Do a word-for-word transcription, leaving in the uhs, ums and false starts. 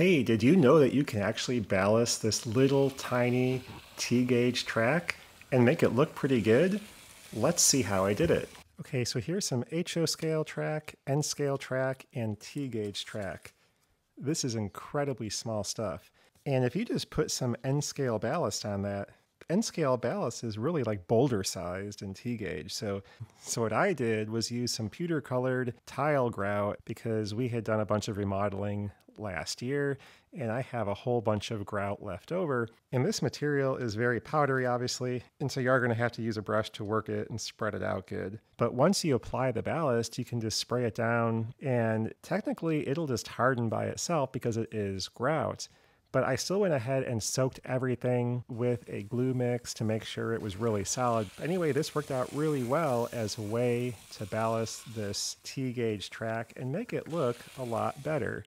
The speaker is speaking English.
Hey, did you know that you can actually ballast this little tiny T gauge track and make it look pretty good? Let's see how I did it. Okay, so here's some H O scale track, N scale track, and T gauge track. This is incredibly small stuff. And if you just put some N scale ballast on that, N scale ballast is really like boulder sized in T gauge. So, so what I did was use some pewter colored tile grout because we had done a bunch of remodeling last year and I have a whole bunch of grout left over. And this material is very powdery, obviously. And so you are going to have to use a brush to work it and spread it out good. But once you apply the ballast, you can just spray it down and technically it'll just harden by itself because it is grout. But I still went ahead and soaked everything with a glue mix to make sure it was really solid. Anyway, this worked out really well as a way to ballast this T gauge track and make it look a lot better.